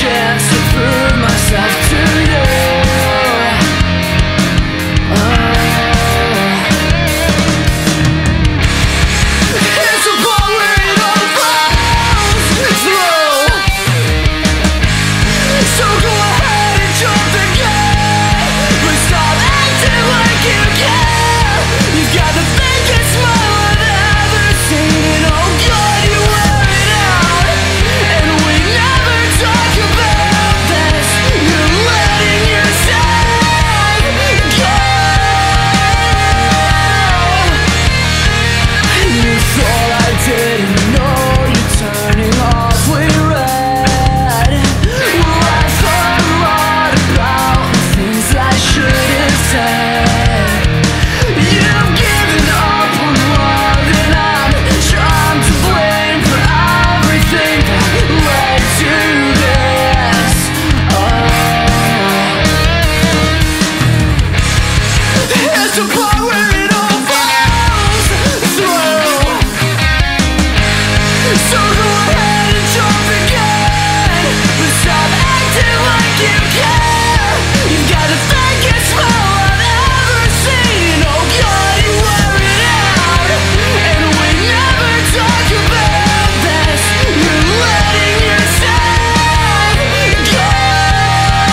chance to prove myself to you. It's a ball where it all falls through. So go ahead and jump the gun, but stop acting like you care. You've got the biggest smile I've ever seen, and oh God, you wear it out. And we never talk about this. You're letting yourself go. You thought I didn't know you're turning off with red. Well, I thought a lot about the things I should have said. You've given up on love, and I'm to blame for everything that led to this. It's a part where it all falls through. So go ahead and jump again, but stop acting like you care. You've got the fakest smile I've ever seen, oh God, you wear it out. And we never talk about this. You're letting yourself go. And I've wasted so much time. I'm better off without you. I've got so much love to live for. Not finally getting my room to run. So go ahead and jump the gun, but stop acting like you care. You've got the fakest smile I've ever seen, oh God, you wear it out. And we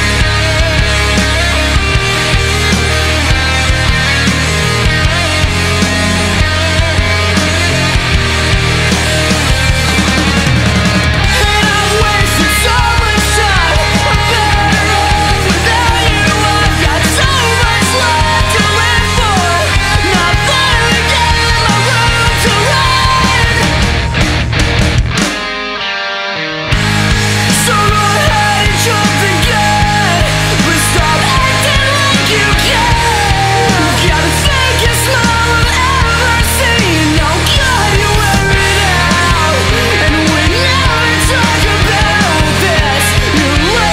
never talk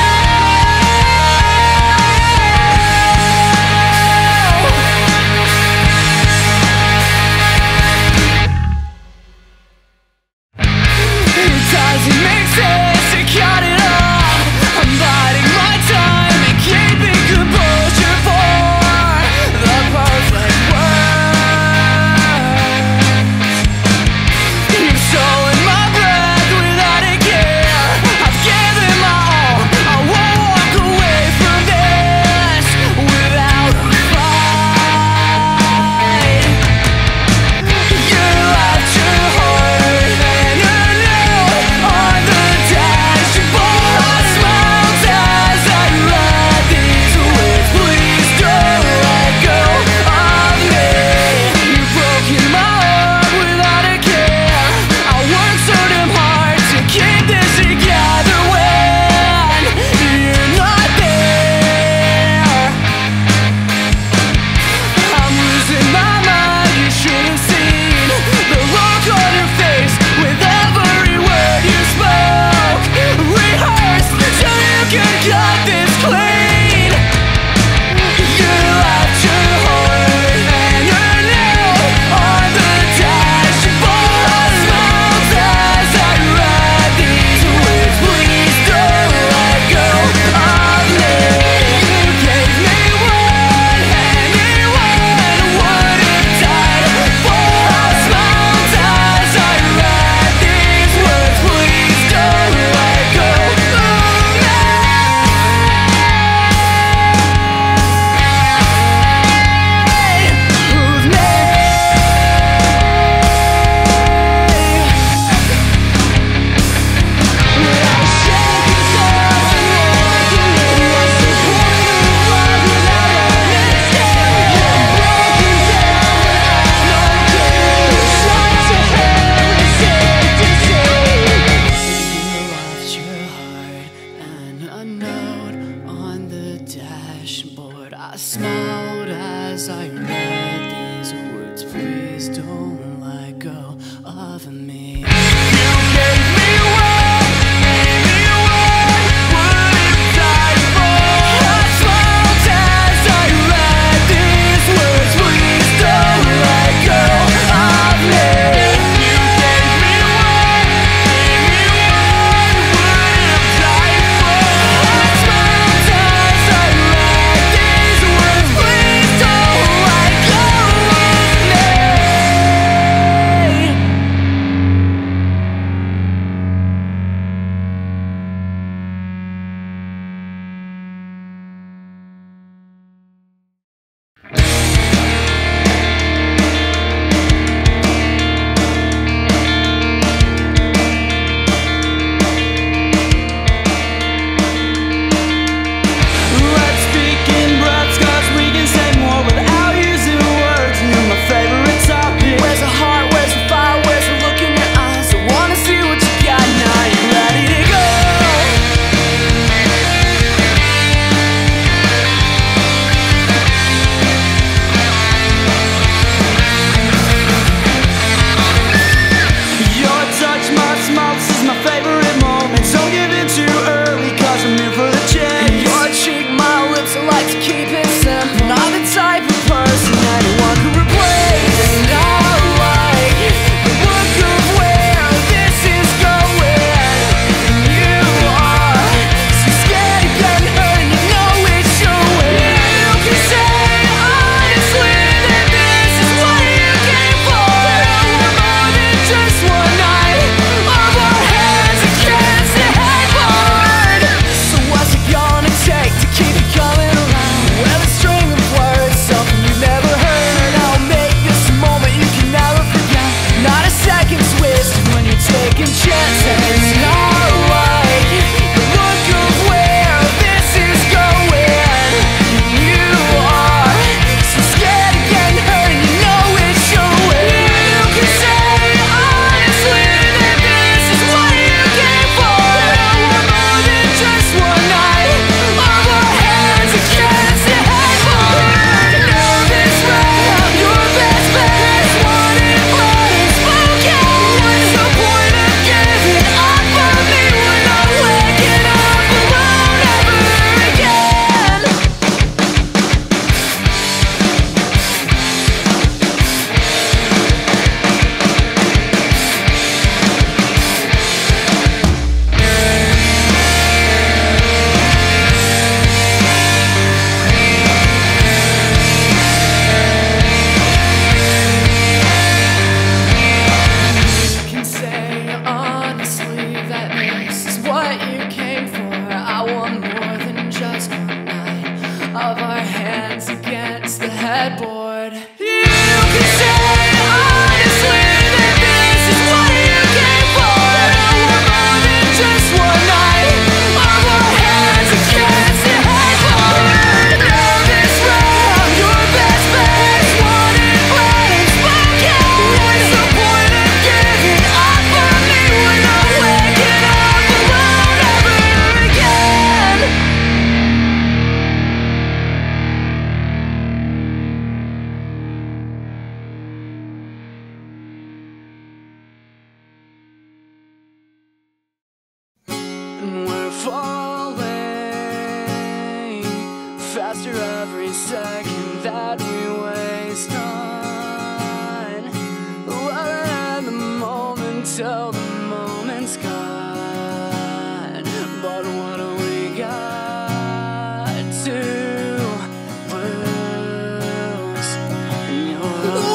about this. You're letting yourself go. It doesn't make sense to count it up. I'm biding my time and keeping composure for the perfect world. You've stolen my breath without a care. I've given my all. I won't walk away from this without a fight. You left your heart and I knew on the dashboard. I smiled as I read these words. Please don't let go of me. You've broken my heart without a care. I worked so damn hard to keep this together when you're not there. I'm losing my mind, you should have seen the look on your face with every word you spoke. Rehearsed so you could cut this clean. You left your heart and your nail on the dashboard. I smiled as I read these words. Please don't let go of me. You gave me what anyone would have died for. I smiled as I read these words. Please don't let go of me. Of me. I smiled as I read these words. Please don't let go of me. You gave me what anyone would have died for. I smiled as I read these person, not the type of person anyone could replace. And I like the look of where this is going. And you are so scared of getting hurt, and you know it's your way. You can say honestly that this is what you came for. There were more than just one night of our hands, a chance to have fun. So what's it gonna take to keep it coming? Of our hands against the headboard. You can say honestly that this is what you came for. There were more than just one night of our hands against the headboard. Now this round, your best man's one in place. Fuck you! What's the point of giving up on me when I'm waking up alone ever again? Falling faster every second that we waste on living in the moment till the moment's gone. But what do we got to lose? You're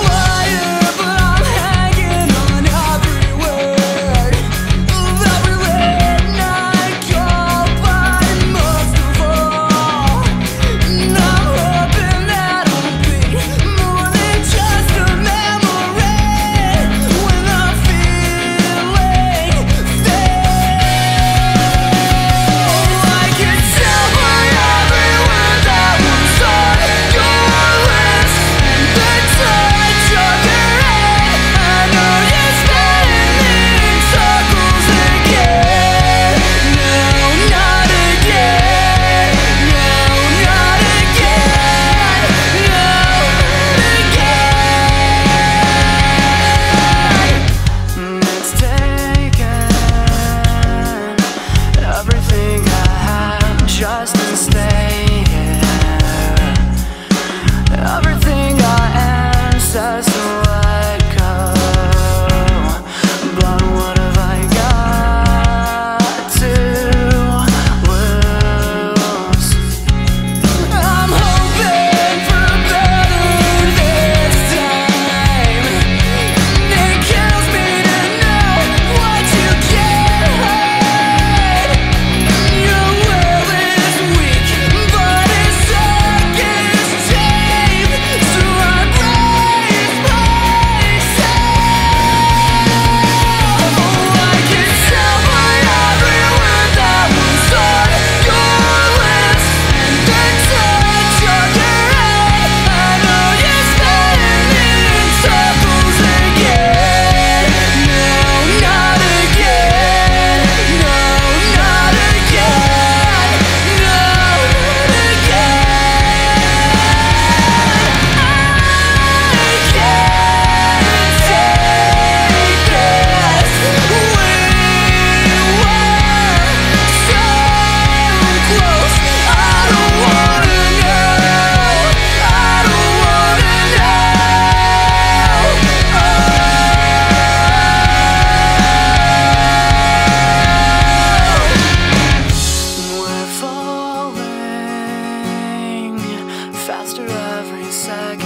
master of recycling.